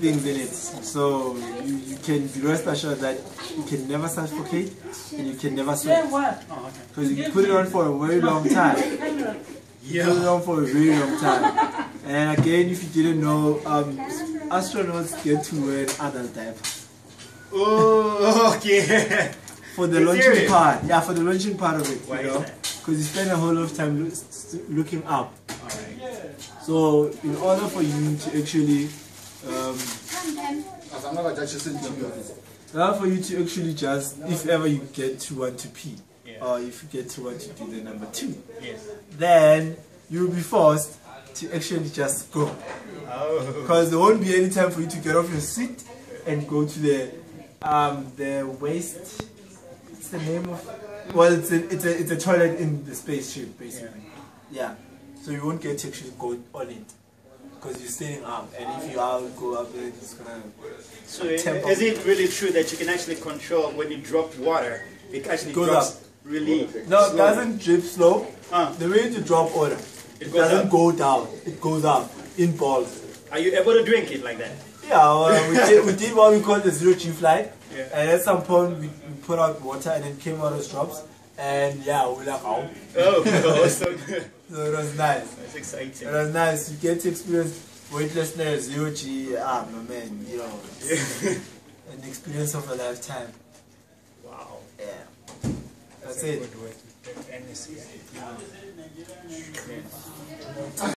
things in it, so you can be rest assured that you can never suffocate and you can never sweat, because you put it on for a very long time. Yeah. Put it on for a very long time. And again, if you didn't know, astronauts get to wear adult diapers. Oh, okay. For the launching part, yeah, for the launching part of it, you know, because you spend a whole lot of time looking up. All right. So in order for you to actually just, if ever you get to want to pee, or if you get to want to do the number two, then you'll be forced to actually just go, because there won't be any time for you to get off your seat and go to the waste. What's the name of? Well, it's a toilet in the spaceship, basically. Yeah. So you won't get to actually go on it, because you're standing up, and if you all go up there, it's gonna. So is it really true that you can actually control when you drop water? It actually goes up really. No, it doesn't drip slow. The way you drop water, it doesn't go down. It goes up in balls. Are you able to drink it like that? Yeah, we did what we call the zero-G flight, and at some point we put out water and it came out as drops. And yeah, we were like, oh. Oh, that was so good. So it was nice. That's exciting. It was nice. You get to experience weightlessness, zero-G, my man, you know. An experience of a lifetime. Wow. Yeah. That's it. Good way. And